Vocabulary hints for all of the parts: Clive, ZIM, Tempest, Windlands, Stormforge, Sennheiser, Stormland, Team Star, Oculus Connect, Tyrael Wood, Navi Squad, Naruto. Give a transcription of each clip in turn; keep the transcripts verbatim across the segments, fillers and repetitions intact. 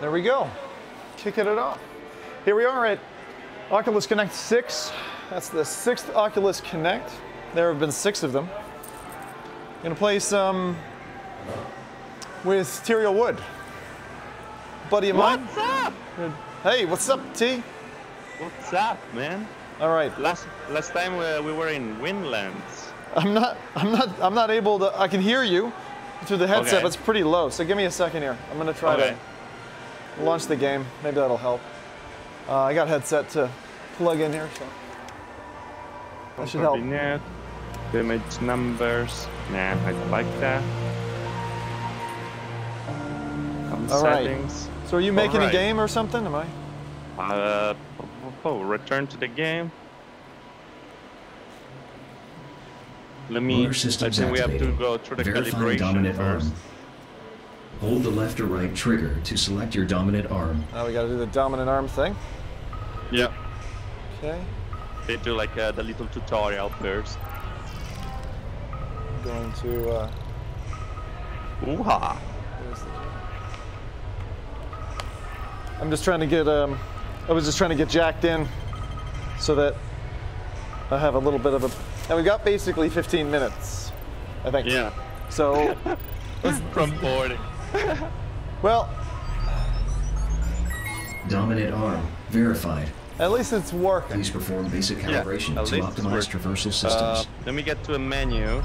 There we go, kicking it off. Here we are at Oculus Connect six. That's the sixth Oculus Connect. There have been six of them. I'm gonna play some with Tyrael Wood, buddy of mine. What's up? Hey, what's up, T? What's up, man? All right. Last last time we, we were in Windlands. I'm not. I'm not. I'm not able to. I can hear you through the headset, okay. But it's pretty low. So give me a second here. I'm gonna try okay. to launch the game. Maybe that'll help. Uh, I got headset to plug in here, so that should help. Net, image numbers. Nah, I don't like that. Some All settings. Right. So are you making right. a game or something? Am I? Uh, oh, return to the game. Let me. I think we have to go through the Verifying calibration first. Arm. Hold the left or right trigger to select your dominant arm. Now we got to do the dominant arm thing. Yeah. Okay. They do like uh, the little tutorial first. I'm going to. Uh... Ooh-ha. The... I'm just trying to get. Um, I was just trying to get jacked in, so that I have a little bit of a. And we've got basically fifteen minutes, I think. Yeah. So. From boarding. Well. Dominant arm verified. At least it's working. Please perform basic calibration yeah, to optimize traversal systems. Uh, let me get to a menu.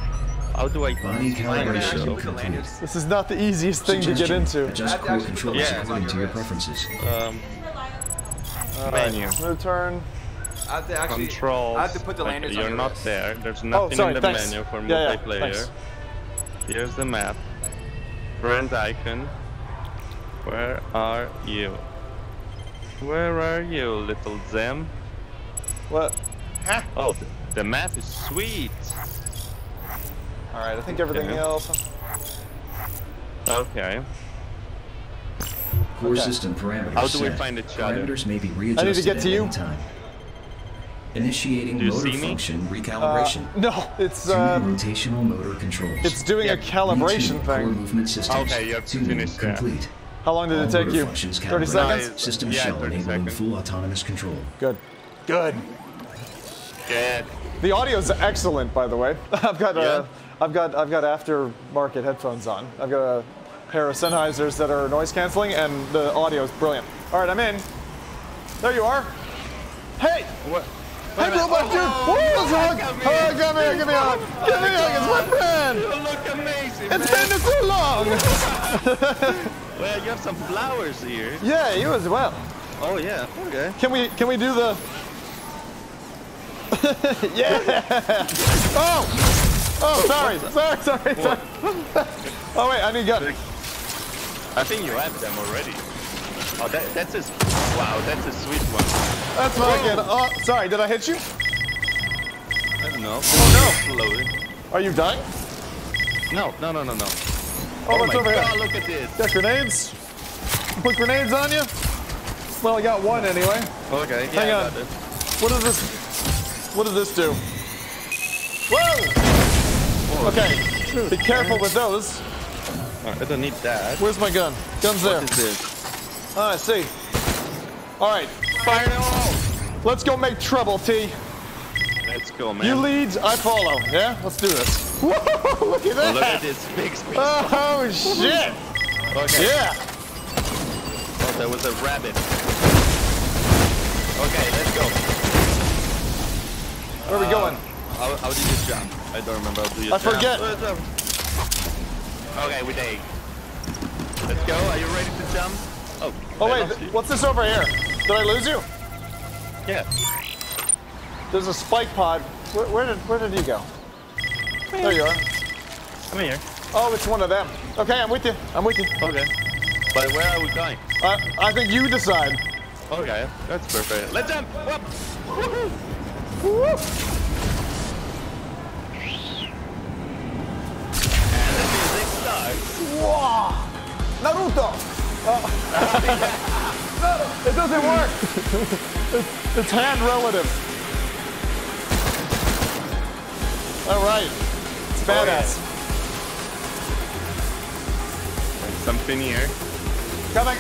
How do I? Body calibration complete. This is not the easiest thing Suggestion. to get into. Adjust core controls yeah, according to your preferences. Um. All menu. Right, new turn. I have to actually, Controls. I have to put the landers okay, on You're not list. there. There's nothing oh, sorry, in the thanks. menu for yeah, multiplayer. Yeah, Here's the map. Brand icon. Where are you? Where are you, little Zem? What? Huh? Oh, the map is sweet. All right, I think everything okay. else. Okay. Core okay. system parameters. How do we find each other? Parameters may be readjusted I need to get to you. Time. Initiating motor function recalibration. Uh, no, it's uh, rotational motor controls. It's doing yeah. a calibration thing. Systems, okay, you have to finish complete. Yeah. How long did All it take you? Thirty seconds. System yeah, shell enabling full autonomous control. Good, good, good. The audio is excellent, by the way. I've got yeah. uh, I've got I've got aftermarket headphones on. I've got a pair of Sennheisers that are noise canceling, and the audio is brilliant. All right, I'm in. There you are. Hey. What? Hey, robot dude! Oh, woo, hug! Hug! Give me, give me a hug! Give me a hug! It's my friend! You look amazing! It's man. been so long! Well, you have some flowers here. Yeah, you as well. Oh yeah. Okay. Can we can we do the? Yeah! Oh! Oh, sorry, sorry, sorry, sorry. Oh wait, I need gun. I think you have them already. Oh, that, that's a wow! That's a sweet one. That's what I get. Oh, sorry. Did I hit you? I don't know. Oh no! Loaded. Are you dying? No, no, no, no, no. Oh, oh what's over God, here? Look at this. Got grenades. Put grenades on you. Well, I got one anyway. Okay. Yeah, Hang on. I got it. What does this? What does this do? Whoa! Oh, okay. Be careful with those. I don't need that. Where's my gun? Gun's there. What is this? Ah, I see. All right. Fire in the hole. Let's go make trouble, T. Let's go, man. You lead, I follow. Yeah? Let's do this. Whoa, look at that. Look at this big space. Oh, oh, shit. Okay. Yeah. Oh, that was a rabbit. Okay, let's go. Where are we uh, going? How, how did you jump? I don't remember. How do you I jump? forget. Okay, we're there. Let's go. Are you ready to jump? Oh, oh wait, th what's this over here? Did I lose you? Yeah. There's a spike pod. Where, where did where did you go? Come there here. you are. I'm here. Oh, it's one of them. Okay, I'm with you. I'm with you. Okay. But where are we going? Uh, I think you decide. Okay, that's perfect. Let's jump! Whoop! Woohoo! Whoop! And the music starts. Whoa! Naruto! Oh. It doesn't work. It's, it's hand relative. All right. It's badass. Oh, yeah. Something here. Coming.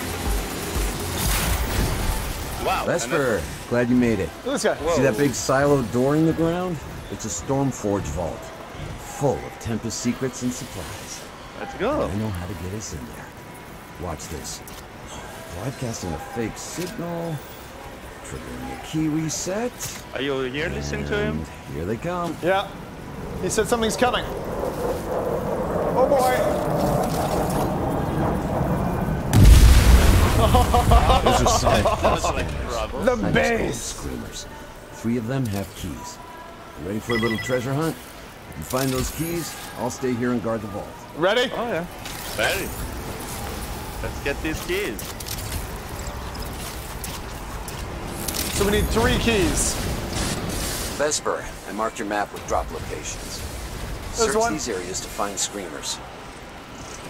Wow. Vesper, glad you made it. This guy. See that big silo door in the ground? It's a Stormforge vault, full of Tempest secrets and supplies. Let's go. I know how to get us in there. Watch this. Broadcasting a fake signal. Triggering a key reset. Are you here listening to him? Here they come. Yeah. He said something's coming. Oh boy. There's a side pass. The base. Screamers. Three of them have keys. You ready for a little treasure hunt? If you find those keys, I'll stay here and guard the vault. Ready? Oh yeah. Ready. Let's get these keys. So we need three keys. Vesper, I marked your map with drop locations. There's Search one. these areas to find screamers.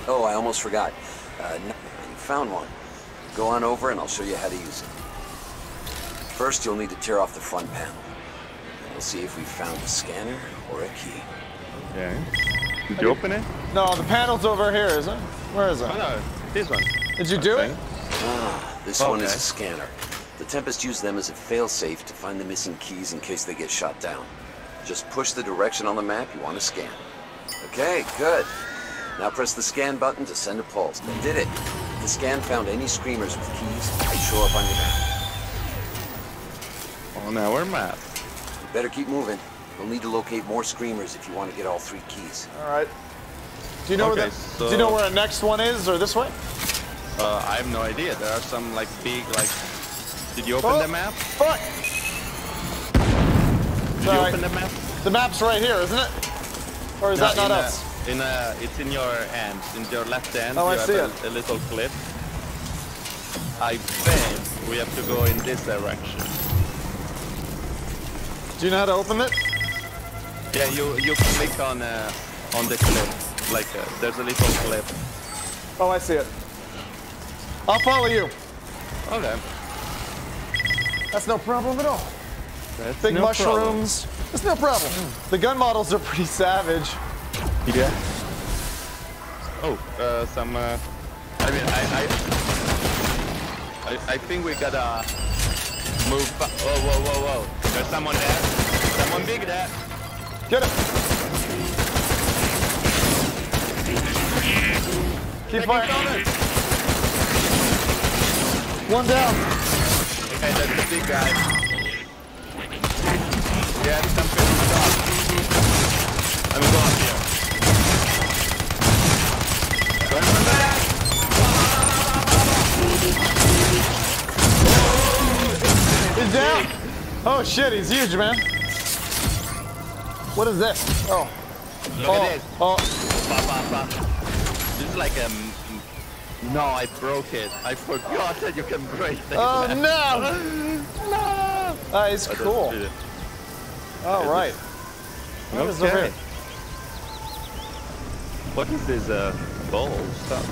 Oh, I almost forgot. Uh, no, you found one. Go on over and I'll show you how to use it. First, you'll need to tear off the front panel. We'll see if we found a scanner or a key. Okay. Did okay. you open it? No, the panel's over here, isn't it? Where is it? Oh, no. This one. Did you do okay. it? Ah, this okay. one is a scanner. The Tempest used them as a failsafe to find the missing keys in case they get shot down. Just push the direction on the map you want to scan. Okay, good. Now press the scan button to send a pulse. They did it. If the scan found any screamers with keys, they show up on your map. On our map. You better keep moving. You'll need to locate more screamers if you want to get all three keys. All right. Do you know okay, where the, so, do you know where the next one is, or this way? Uh, I have no idea. There are some like big like. Did you open oh, the map? Fuck! Did Sorry. you open the map? The map's right here, isn't it? Or is no, that not us? In a, it's in your hands, in your left hand. Oh, I see it. A, a little clip. I bet we have to go in this direction. Do you know how to open it? Yeah, you you click on uh, on the clip. Like, uh, there's a little clip. Oh, I see it. I'll follow you. Okay. That's no problem at all. That's Big no mushrooms. Problem. That's no problem. The gun models are pretty savage. Yeah. Oh, uh, some, uh, I mean, I, I, I, I think we gotta move. Whoa, whoa, whoa, whoa. There's someone there. Someone big there. Get him. Keep firing. One down. Okay, that's the big guy. Yeah, some good stuff. I'm going here. Going for that. He's down. Oh shit, he's huge, man. What is this? Oh. Look at this. Oh. This is like a... No, I broke it. I forgot that you can break things. Oh, no! No! That is cool. All right. What is over here? What is this uh, ball stuff?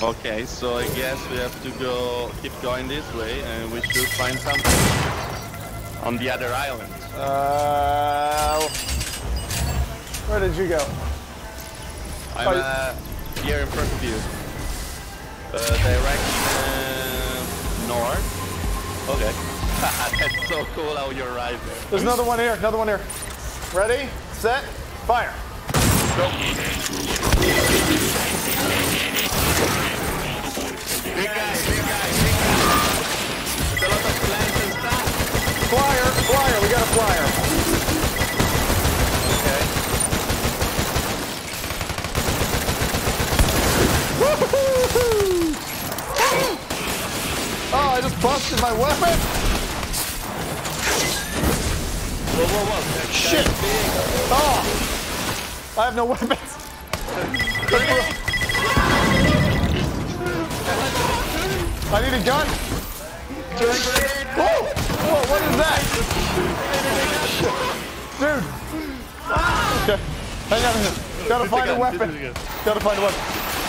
Hold on. Okay, so I guess we have to go... keep going this way and we should find something on the other island. Uh, where did you go? I'm oh, uh, here in front of you. Uh, direction uh, north. Okay. That's so cool how you're right there. There's another one here. Another one here. Ready, set, fire. Go. Big guy, big guy, big guy. There's a lot of plants and stuff. Flyer, flyer, we got a flyer. Okay. Woo-hoo-hoo! Oh, I just busted my weapon! Whoa, whoa, whoa. Shit! Oh! I have no weapons! I need a gun! Whoa! Whoa, what is that? Dude! Okay. Hang on a minute. Gotta find a weapon. Gotta find a weapon.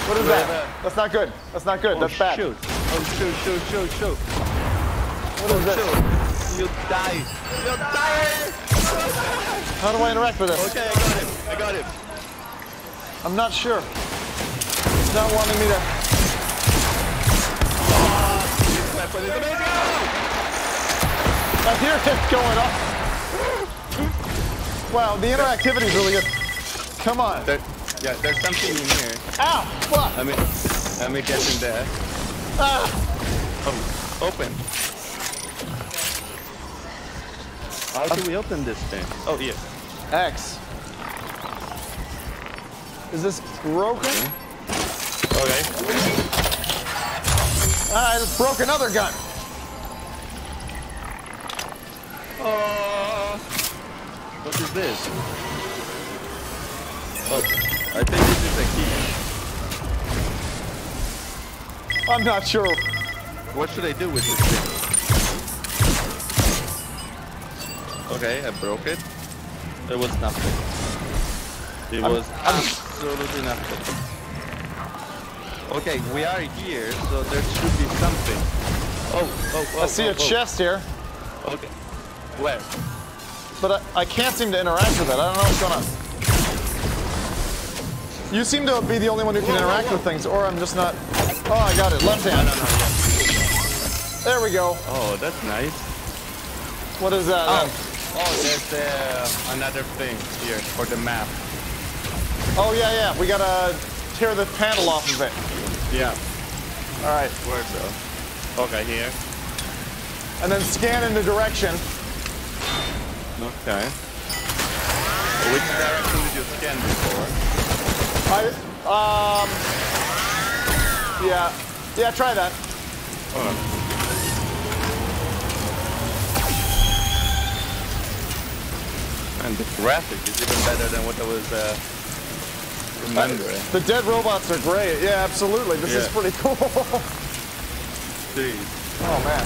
What is that? That's not good. That's not good. That's bad. Shoot. Oh, shoot, shoot, shoot, shoot. What is that? You die. You die! How do I interact with this? Okay, I got him. I got him. I'm not sure. not wanting me to. Oh, I hear it going off. Wow, the interactivity is really good. Come on. There, yeah, there's something in here. Ow! Fuck! Let me, let me get in there. Ah! Oh, open. How do we open this thing? Oh, yeah. X. Is this broken? Okay. I just broke another gun. Uh, what is this? Oh, I think this is a key. I'm not sure. What should I do with this thing? Okay, I broke it. It was nothing. It I'm, was I'm, absolutely nothing. Okay, we are here, so there should be something. Oh, oh, oh. I see oh, a oh. chest here. Okay. Where? But I, I can't seem to interact with it. I don't know what's going on. You seem to be the only one who can whoa, interact whoa, whoa. with things, or I'm just not... Oh, I got it. Left hand. No, no, no, yes. There we go. Oh, that's nice. What is that? Oh. Um, Oh, there's uh, another thing here for the map. Oh, yeah, yeah. We gotta tear the panel off of it. Yeah. All right. Where so? Okay, here. And then scan in the direction. Okay. Which direction did you scan before? I, um... Yeah. Yeah, try that. Oh. And the graphic is even better than what I was uh, remembering. The dead robots are great. Yeah, absolutely. This yeah. is pretty cool. Dude. Oh, man.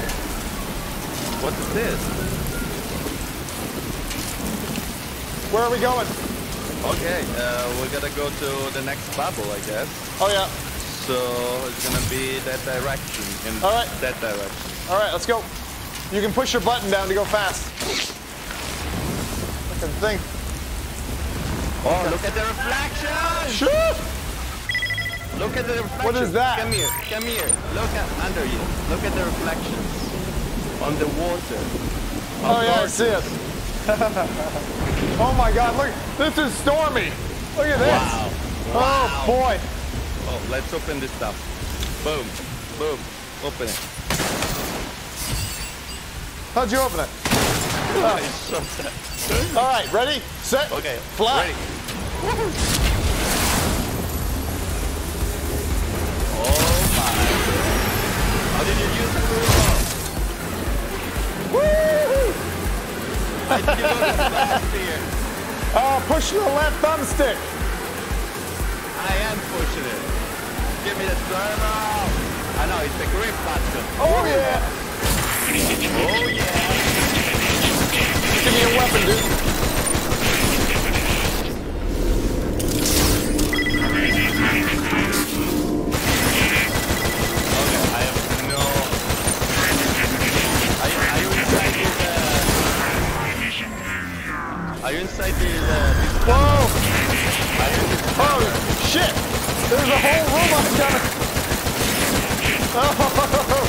What is this? Where are we going? Okay, uh, we're gonna go to the next bubble, I guess. Oh, yeah. So it's gonna be that direction. In All right. That direction. All right, let's go. You can push your button down to go fast. Thing. Oh, look at the reflection! Shoot! Look at the reflection. What is that? Come here, come here. Look at under you. Look at the reflections on the water. Oh, yeah, I see it. Oh, my God, look. This is stormy. Look at this. Wow. Wow. Oh, boy. Oh, let's open this up. Boom. Boom. Open it. How'd you open it? Oh. All right, ready, set, okay, fly. Ready. Oh my! How did you use the tool? Woo! I did last year. Oh, push the left thumbstick. I am pushing it. Give me the thermal. I know it's the grip button. Oh yeah! Oh yeah! Give me a weapon, dude. Okay, I have no... Are you, are you inside this, uh... Are you inside this, uh... This Whoa! Are you inside this oh, shit! There's a whole robot coming! Oh!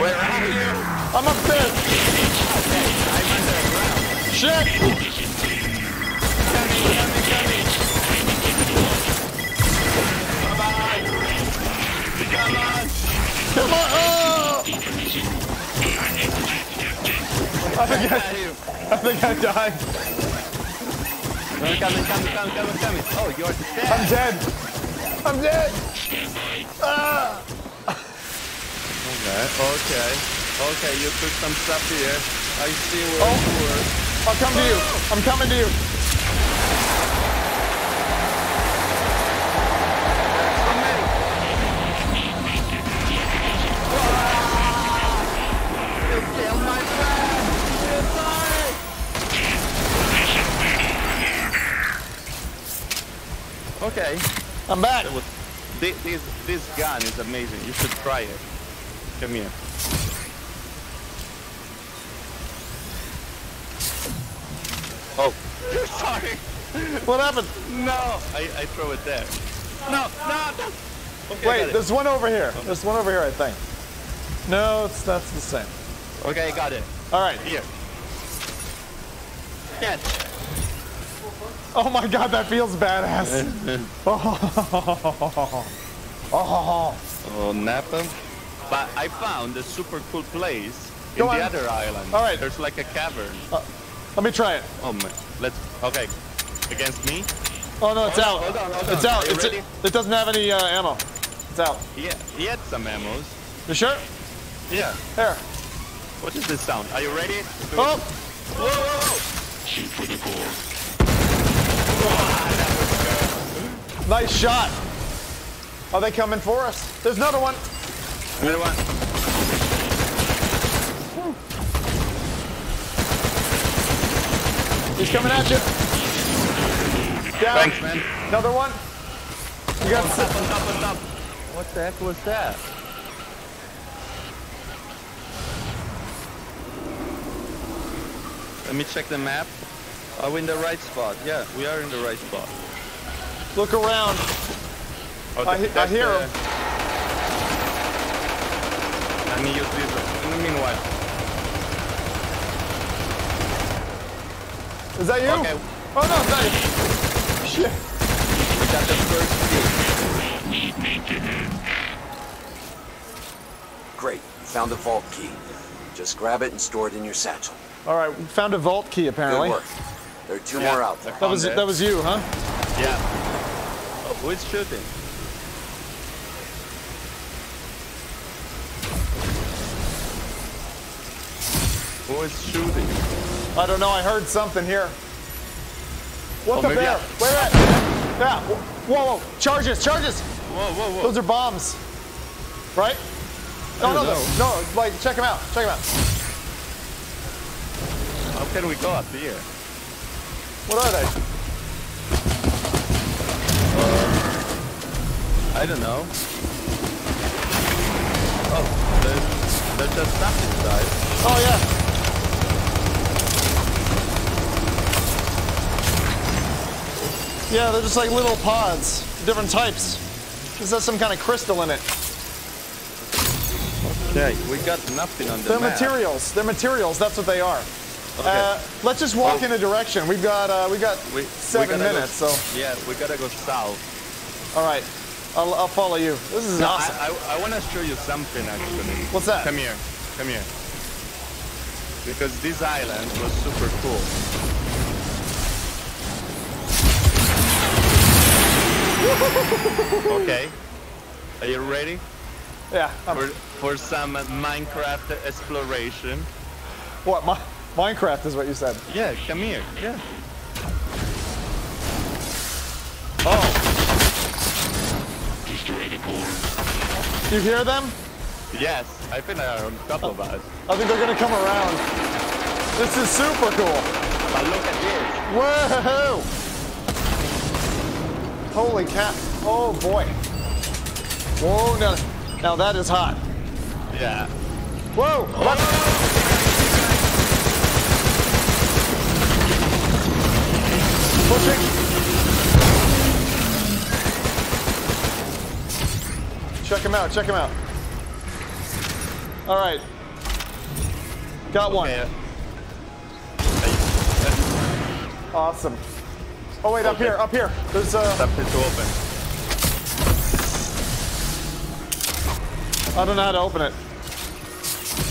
Where are you? I'm upstairs! Okay, I'm underground. Shit! Coming, coming, coming! Come on! Come on! Come on! Oh! I think I, I think I died. Coming, coming, coming, coming, coming. Oh, you're dead! I'm dead! I'm dead! Ah! Okay, okay. Okay, you put some stuff here. I see where oh. you were. I'll come oh. to you. I'm coming to you. You killed my friend. You're sorry. Okay. I'm back. Was, this, this, this gun is amazing. You should try it. Come here. Oh, Sorry. What happened? No. I, I throw it there. No, no, no. Okay, wait, there's one over here. Okay. There's one over here, I think. No, it's that's the same. Okay, I got it. All right, here. Yes. Oh my god, that feels badass. oh. Oh. Oh, nap them. But I found a super cool place in Go the on. other island. All right. There's like a cavern. Uh, let me try it. Oh man, let's, okay. Against me? Oh no, it's oh, out. Hold on, hold on. It's out. It's a, it doesn't have any uh, ammo. It's out. Yeah, he had some ammos. You sure? Yeah. Here. What is this sound? Are you ready? Oh! Whoa, whoa, whoa! She's pretty cool. Nice shot. Are they coming for us? There's another one. Another one. He's coming at you. Down. Thanks, man. Another one. You got oh, up, and up, and up. What the heck was that? Let me check the map. Are we in the right spot? Yeah, we are in the right spot. Look around. Oh, I, I hear uh, him. Let me use this in the meanwhile. Is that you? Okay. Oh no, it's not you. Shit. We got the first key. Great, you found a vault key. Just grab it and store it in your satchel. Alright, we found a vault key apparently. Good work. There are two yeah, more out there. That was, that was you, huh? Yeah. Who is shooting? Who is shooting? I don't know. I heard something here. What oh, the bear? I... Where at? Yeah. Whoa, whoa. Charges, charges. Whoa, whoa, whoa. Those are bombs. Right? No, no, no. No, like, check them out. Check them out. How can we go up here? What are they? I don't know. Oh, there's, there's just stuff inside. Oh, yeah. Yeah, they're just like little pods, different types. This has some kind of crystal in it. Okay, we got nothing on the map. They're materials. They're materials. That's what they are. Okay. Uh, let's just walk oh. in a direction. We've got uh, we got we, seven we minutes. Go, so yeah, we gotta go south. All right. I'll, I'll follow you. This is no, awesome. I, I, I want to show you something, actually. What's that? Come here. Come here. Because this island was super cool. Okay. Are you ready? Yeah. I'm... For, for some Minecraft exploration. What? My, Minecraft is what you said? Yeah, come here. Yeah. Oh. You hear them? Yes, I think they are on top of us. I think they're gonna come around. This is super cool. But look at this. Whoa! Holy cow! Oh boy! Whoa! Now, now that is hot. Yeah. Whoa! Oh. Pushing. Check him out, check him out. All right. Got one. Okay. Awesome. Oh, wait, okay. Up here, up here. There's uh... Stop it to open. I don't know how to open it.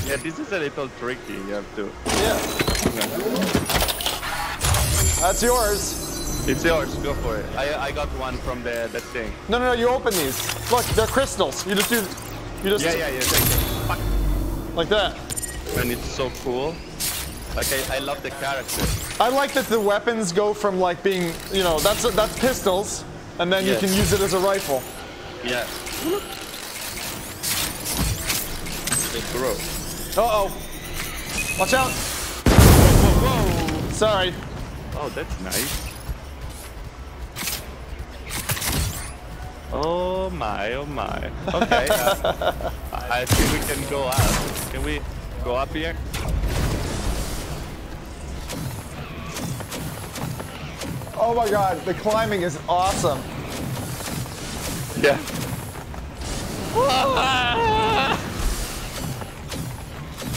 Yeah, this is a little tricky, you have to. Yeah. That's yours. It's yours, go for it. I, I got one from the, the thing. No, no, no, you open these. Look, they're crystals. You just do... You just yeah, yeah, yeah, thank you. Like that. And it's so cool. Like, I, I love the character. I like that the weapons go from, like, being... You know, that's that's pistols, and then yes. you can use it as a rifle. Yeah. It grows. Uh-oh. Watch out. Whoa, whoa, whoa. Sorry. Oh, that's nice. Oh my, oh my. Okay, uh, I think we can go up. Can we go up here? Oh my god, the climbing is awesome. Yeah.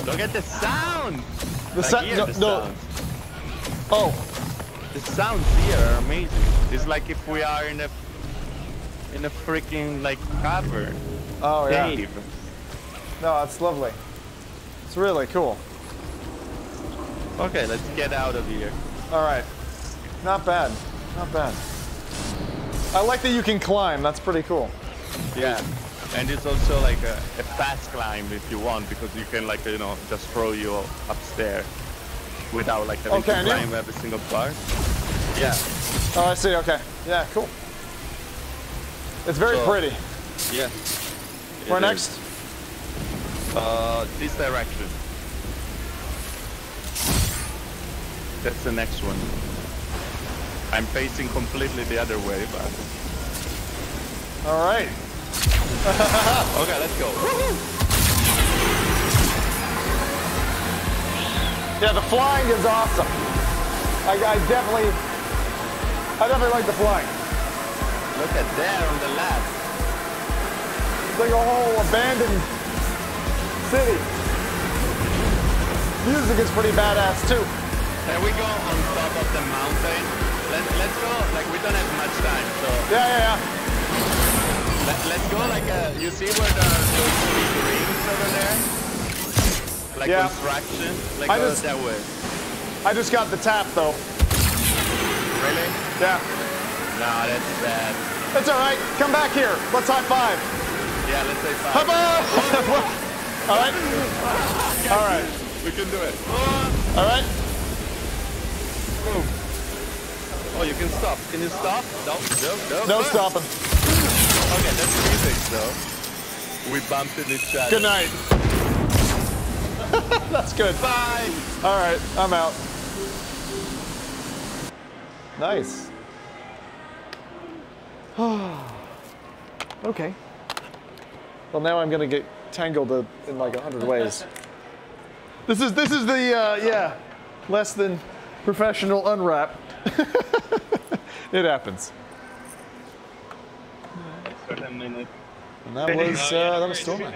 Look at the sound. The sound. No, the no. Oh. The sounds here are amazing. It's like if we are in a in a freaking like cavern. Oh yeah. Cave. No, it's lovely. It's really cool. Okay, let's get out of here. All right. Not bad. Not bad. I like that you can climb. That's pretty cool. Yeah. And it's also like a, a fast climb if you want, because you can like, you know, just throw you upstairs without like having okay, to climb you? every single part. Yeah. Oh, I see. Okay. Yeah, cool. It's very so, pretty. Yeah. Where next? Uh, this direction. That's the next one. I'm facing completely the other way, but... All right. Okay, let's go. Yeah, the flying is awesome. I, I definitely... I definitely like the flying. Look at there on the left. It's like a whole abandoned city. Music is pretty badass, too. There we go, on top of the mountain. Let, let's go, like we don't have much time, so... Yeah, yeah, yeah. Let, let's go, like, a, you see where there are those big rings over there? Like yeah. construction? Like I go just, that way. I just got the tap, though. Really? Yeah. Nah, that's bad. That's all right. Come back here. Let's high five. Yeah, let's say five. High five! All right. Okay. All right. We can do it. All right. Boom. Oh, you can stop. Can you stop? No, no, no. No stopping. Okay, that's music, though. We bumped in each other. Good night. That's good. Bye. All right, I'm out. Nice. Okay. Well, now I'm gonna get tangled in like a hundred ways. This is this is the uh, yeah, less than. Professional unwrap. It happens. And that was, uh, that was Stormland.